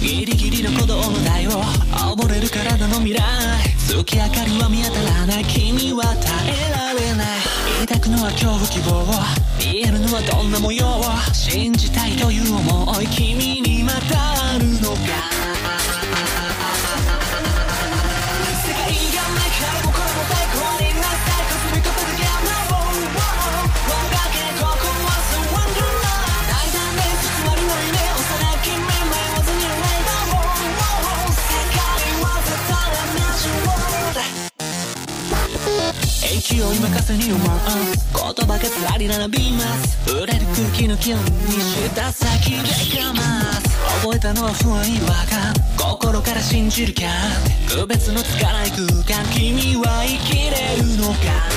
ギリギリの鼓動の台を溺れる体の未来月明かりは見当たらない君は耐えられない抱くのは恐怖希望見えるのはどんな模様信じたいという思い君にまたあるのか世界がないから心も最高になったら霞み込むゲームのウォーウォーだけここはスワンダーライダーメイクつまりの夢幼き君息を今風に思う言葉がずらり並びます売れる空気の気温にした先でかます覚えたのは不安違和感心から信じる感区別のつかない空間君は生きれるのか